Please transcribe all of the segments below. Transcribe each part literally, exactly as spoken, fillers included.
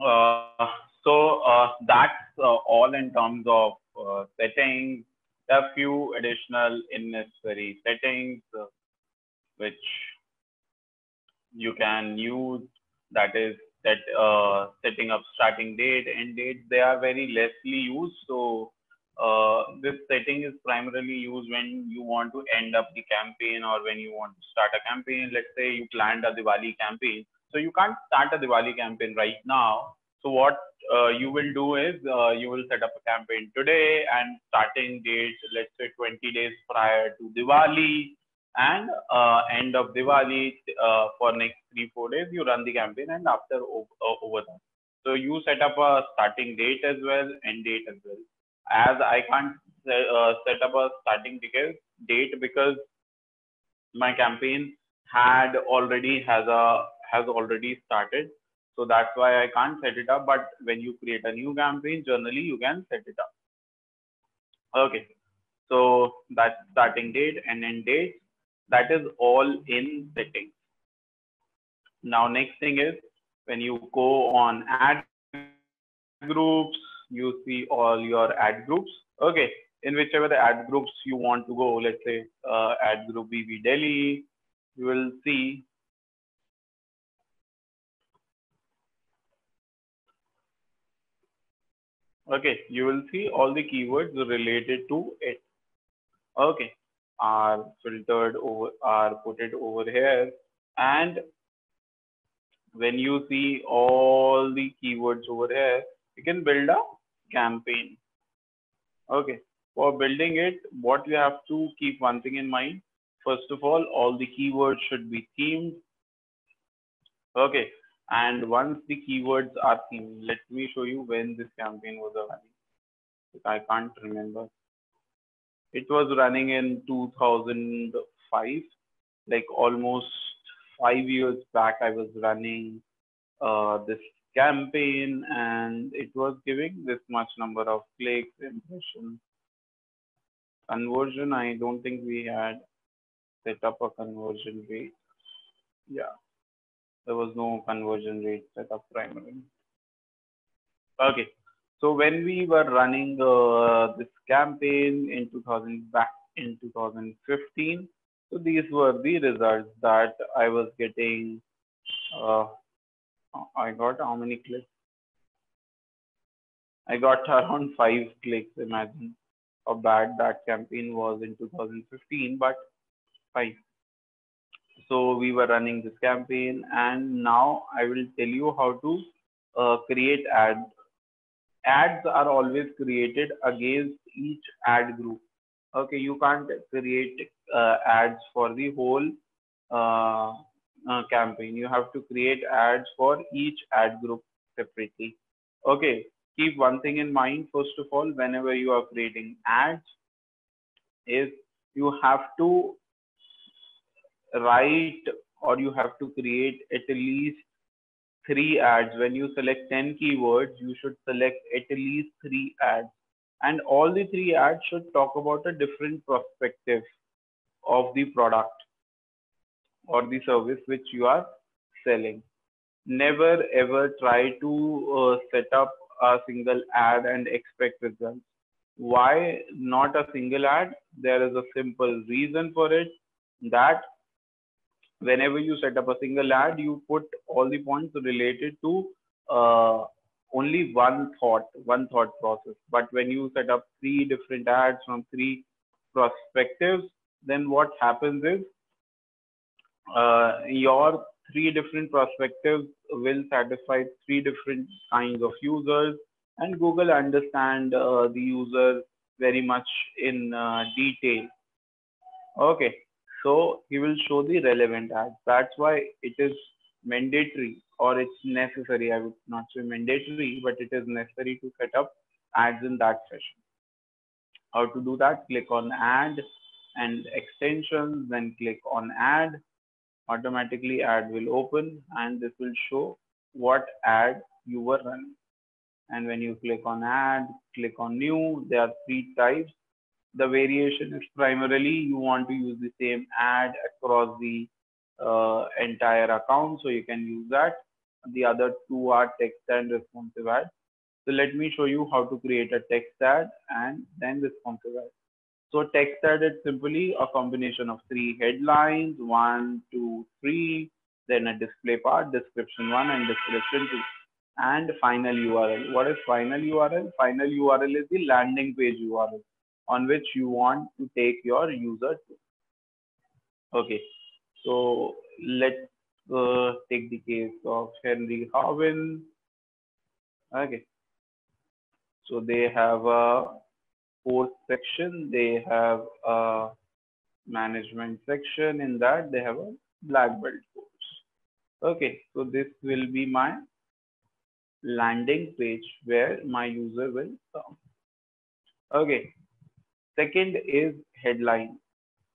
Uh, so uh, that's uh, all in terms of uh, settings. There are a few additional unnecessary settings uh, which you can use, that is that uh, setting up starting date, end date. They are very lessly used. So uh, this setting is primarily used when you want to end up the campaign or when you want to start a campaign. Let's say you planned a Diwali campaign. So you can't start a Diwali campaign right now. So what uh, you will do is uh, you will set up a campaign today and starting date, let's say twenty days prior to Diwali, and uh, end of Diwali uh, for next three, four days, you run the campaign, and after uh, over that. So you set up a starting date as well, end date as well. As I can't uh, set up a starting date because my campaign had already has a has already started. So that's why I can't set it up. But when you create a new campaign, generally you can set it up. Okay. So that's starting date and end date. That is all in settings. Now, next thing is when you go on ad groups, you see all your ad groups. Okay. In whichever the ad groups you want to go, let's say uh, ad group B B Delhi, you will see Okay, you will see all the keywords related to it. Okay, are filtered over, are put it over here. And when you see all the keywords over here, you can build a campaign. Okay, for building it, what you have to keep one thing in mind. First of all, all the keywords should be themed. Okay. And once the keywords are themed, let me show you when this campaign was running. I can't remember. It was running in two thousand five, like almost five years back. I was running uh, this campaign, and it was giving this much number of clicks, impressions, conversion. I don't think we had set up a conversion rate. Yeah. There was no conversion rate set up primarily. Okay, so when we were running uh, this campaign in two thousand back in two thousand fifteen, so these were the results that I was getting. Uh, I got how many clicks? I got around five clicks. Imagine how bad that campaign was in two thousand fifteen, but five. So we were running this campaign, and now I will tell you how to uh, create ads. Ads are always created against each ad group. Okay, you can't create uh, ads for the whole uh, uh, campaign. You have to create ads for each ad group separately. Okay, keep one thing in mind. First of all, whenever you are creating ads, is you have to write or you have to create at least three ads. When you select ten keywords, you should select at least three ads, and all the three ads should talk about a different perspective of the product or the service which you are selling. Never ever try to uh, set up a single ad and expect results. Why not a single ad? There is a simple reason for it, that whenever you set up a single ad, you put all the points related to uh, only one thought, one thought process. But when you set up three different ads from three perspectives, then what happens is uh, your three different perspectives will satisfy three different kinds of users, and Google understand uh, the user very much in uh, detail. Okay. So he will show the relevant ads. That's why it is mandatory, or it's necessary. I would not say mandatory, but it is necessary to set up ads in that session. How to do that? Click on ad and extensions, then click on ad. Automatically ad will open, and this will show what ad you were running. And when you click on ad, click on new. There are three types. The variation is primarily you want to use the same ad across the uh, entire account, so you can use that. The other two are text and responsive ads. So let me show you how to create a text ad and then responsive ad. So text ad is simply a combination of three headlines, one, two, three, then a display part, description one and description two, and final U R L. What is final U R L? Final U R L is the landing page U R L on which you want to take your user to. Okay, so let's uh, take the case of Henry Harvin. Okay, so they have a fourth section, they have a management section. In that, they have a black belt course. Okay, so this will be my landing page where my user will come. Okay, second is headline.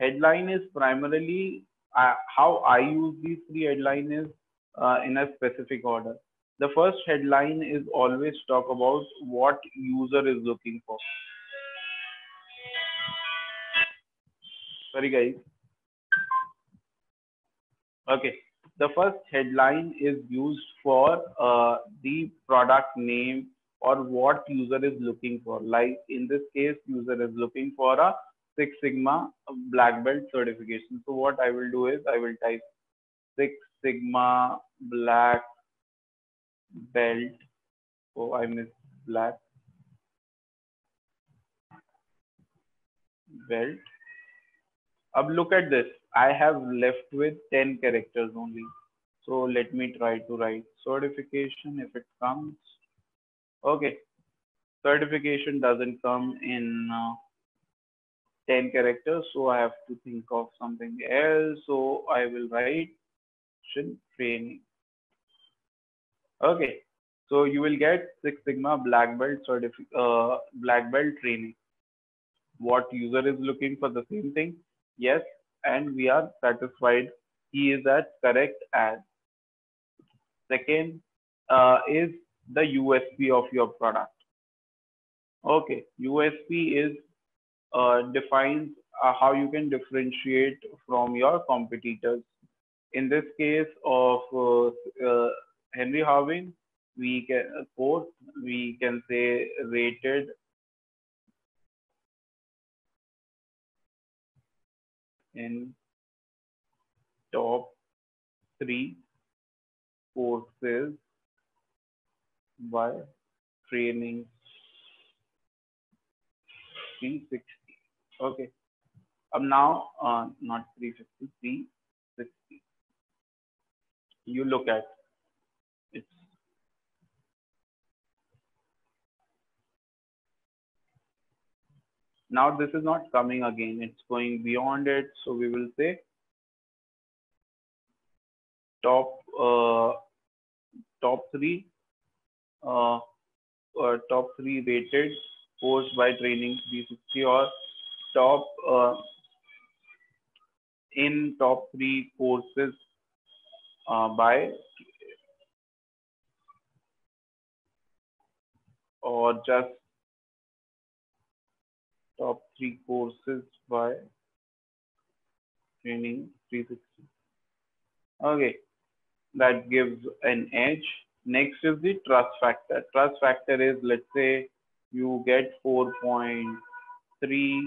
Headline is primarily uh, how I use these three headlines is uh, in a specific order. The first headline is always talk about what user is looking for. Sorry guys. Okay, the first headline is used for uh, the product name or what user is looking for. Like in this case, user is looking for a Six Sigma Black Belt certification. So what I will do is I will type Six Sigma Black Belt. Oh, I missed Black Belt. Ab look at this. I have left with ten characters only. So let me try to write certification if it comes. Okay, certification doesn't come in uh, ten characters. So I have to think of something else. So I will write training. Okay, so you will get Six Sigma Black Belt certific uh, Black Belt training. What user is looking for the same thing. Yes. And we are satisfied he is at correct ad. Second uh, is the U S P of your product. Okay, U S P is uh, defines uh, how you can differentiate from your competitors. In this case of uh, uh, Henry Harvin, we can uh, quote, we can say rated in top three courses by training three sixty. Okay, I'm now uh, not three fifty, three sixty. You look at it. Now this is not coming again, it's going beyond it. So we will say top uh, top three uh, uh, top three rated course by training three sixty, or top uh, in top three courses uh, by, or just top three courses by training three sixty. Okay, that gives an edge. Next is the trust factor. Trust factor is, let's say you get four point three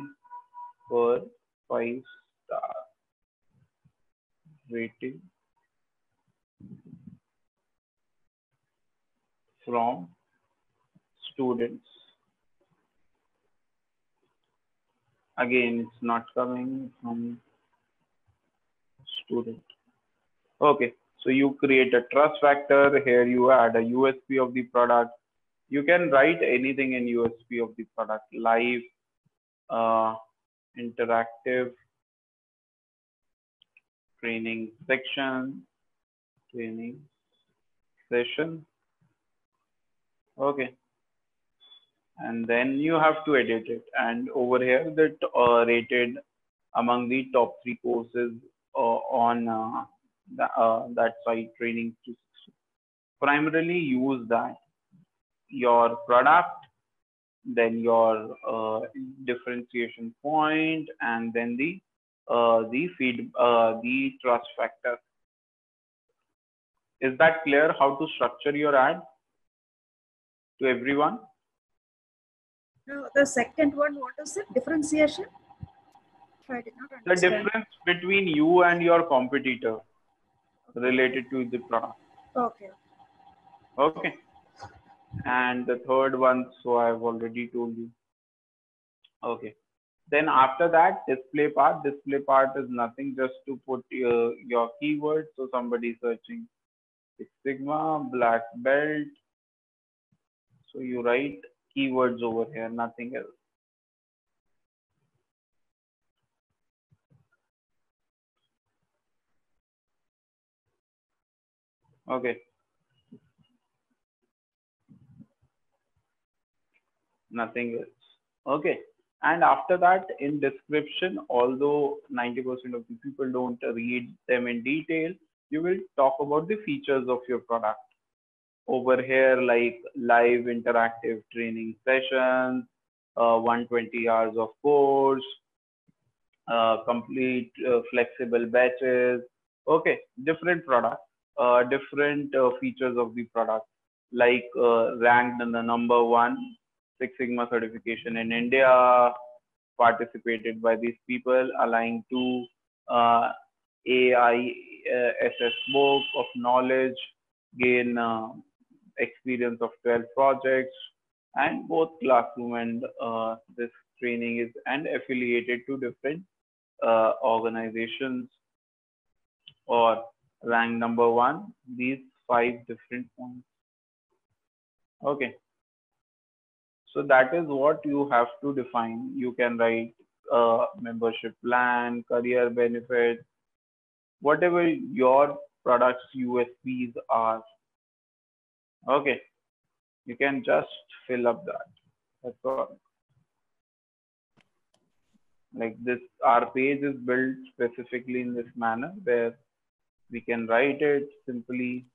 per five star rating from students. Again, it's not coming from student. Okay, so you create a trust factor. Here you add a U S P of the product. You can write anything in U S P of the product. Live, uh, interactive, training section, training session. Okay. And then you have to edit it. And over here, that uh, rated among the top three courses uh, on uh, the, uh, that site, training three sixty. Primarily use that. Your product, then your uh, differentiation point, and then the uh, the feed uh, the trust factor. Is that clear how to structure your ad to everyone? No, the second one, what is it? Differentiation? I did not understand. The difference between you and your competitor related to the product. Okay. Okay. And the third one, so I've already told you. Okay. Then after that, display part. Display part is nothing, just to put your, your keyword. So somebody searching Six Sigma Black Belt. So you write keywords over here, nothing else. Okay. Nothing else. Okay. And after that, in description, although ninety percent of the people don't read them in detail, you will talk about the features of your product. Over here, like live interactive training sessions, uh, one hundred twenty hours of course, uh, complete uh, flexible batches. Okay, different products, uh, different uh, features of the product, like uh, ranked in the number one Six Sigma certification in India, participated by these people, aligned to uh, A I S S book of knowledge, gain uh, experience of twelve projects, and both classroom and uh, this training is and affiliated to different uh, organizations or rank number one, these five different points. Okay. So that is what you have to define. You can write uh, membership plan, career benefits, whatever your products U S Ps are. Okay. You can just fill up that. That's all. Like this, our page is built specifically in this manner where we can write it simply.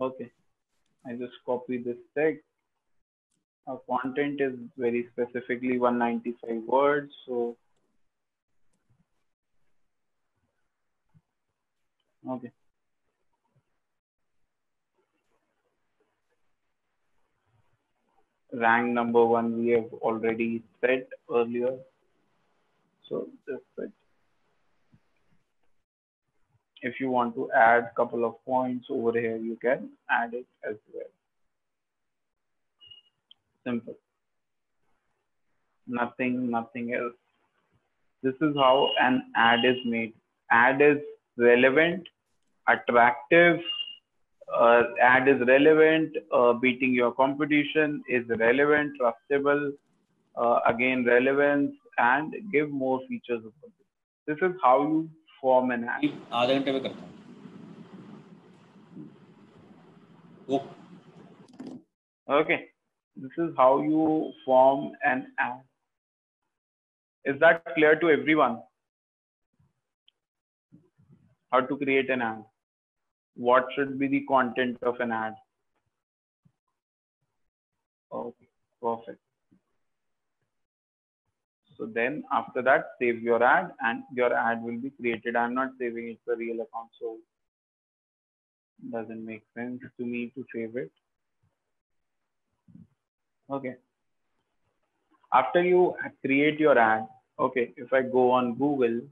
Okay. I just copy this text. Our content is very specifically one hundred ninety-five words. So, okay. Rank number one, we have already said earlier. So, just it. If you want to add a couple of points over here, you can add it as well. Simple. Nothing, nothing else. This is how an ad is made. Ad is relevant, attractive. Uh, ad is relevant. Uh, beating your competition is relevant, trustable. Uh, again, relevance, and give more features. This is how you form an ad. Okay. This is how you form an ad. Is that clear to everyone? How to create an ad? What should be the content of an ad? Okay, perfect. So then after that, save your ad and your ad will be created. I'm not saving it to a real account, so it doesn't make sense to me to save it. Okay. After you create your ad, okay, if I go on Google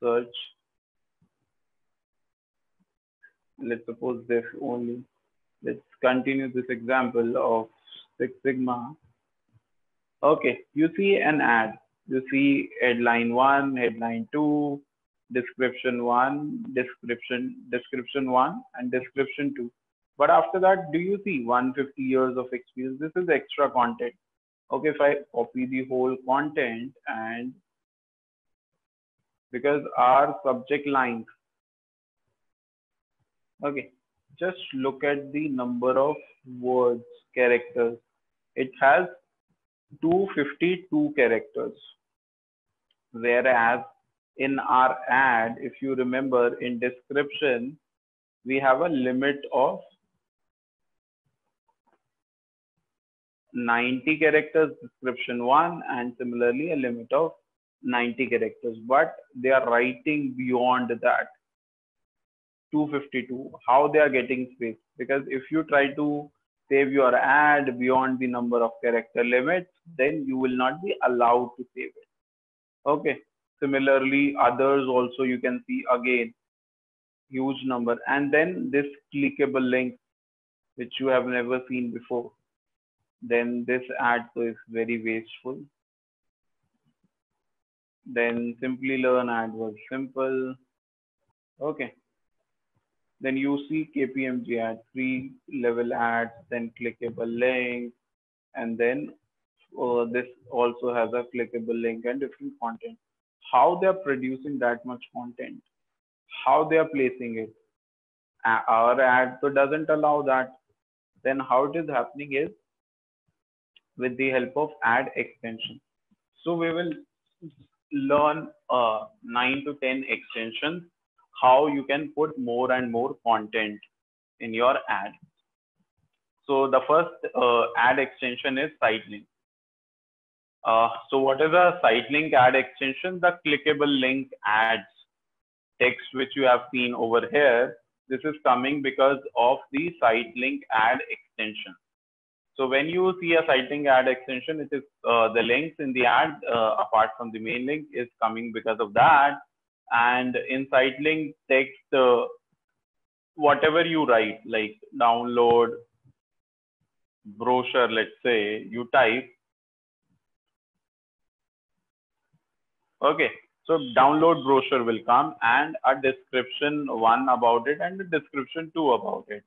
search, let's suppose this only, let's continue this example of Six Sigma. Okay, you see an ad, you see headline one, headline two, description one, description, description one, and description two. But after that, do you see one hundred fifty years of experience? This is extra content. Okay, if I copy the whole content, and because our subject lines, okay, just look at the number of words, characters. It has two hundred fifty-two characters. Whereas in our ad, if you remember in description, we have a limit of ninety characters, description one, and similarly a limit of ninety characters, but they are writing beyond that. two fifty-two, how they are getting space. Because if you try to save your ad beyond the number of character limits, then you will not be allowed to save it. Okay. Similarly, others also you can see again, huge number. And then this clickable link, which you have never seen before. Then this ad so is very wasteful. Then simply learn ad was simple. Okay. Then you see K P M G ad, three level ads, then clickable link, and then uh, this also has a clickable link and different content. How they're producing that much content, how they're placing it. Our ad so doesn't allow that. Then how it is happening is with the help of ad extension. So we will learn uh, nine to ten extensions, how you can put more and more content in your ad. So the first uh, ad extension is site link. Uh, so what is a site link ad extension? The clickable link ads text, which you have seen over here. This is coming because of the site link ad extension. So when you see a site link ad extension, it is uh, the links in the ad, uh, apart from the main link, is coming because of that. And in site link text, uh, whatever you write, like download brochure, let's say you type. Okay, so download brochure will come and a description one about it and a description two about it.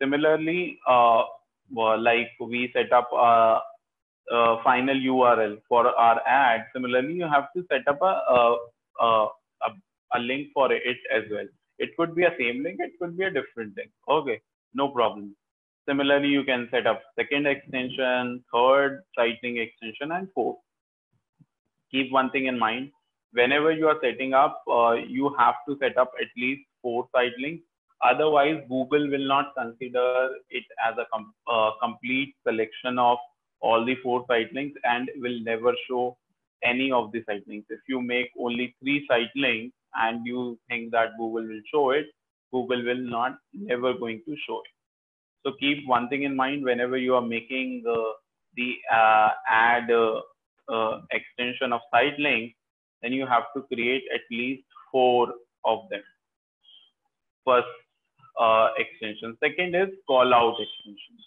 Similarly, uh, well, like we set up a, a final U R L for our ad. Similarly, you have to set up a, a, a A, a link for it as well. It could be a same link, it could be a different link. Okay, no problem. Similarly, you can set up second extension, third site link extension, and fourth. Keep one thing in mind. Whenever you are setting up, uh, you have to set up at least four site links. Otherwise, Google will not consider it as a com uh, complete selection of all the four site links and will never show any of the site links. If you make only three site links and you think that Google will show it, Google will not never going to show it. So keep one thing in mind whenever you are making uh, the uh, ad uh, uh, extension of site links, then you have to create at least four of them. First uh, extension. Second is call out extension.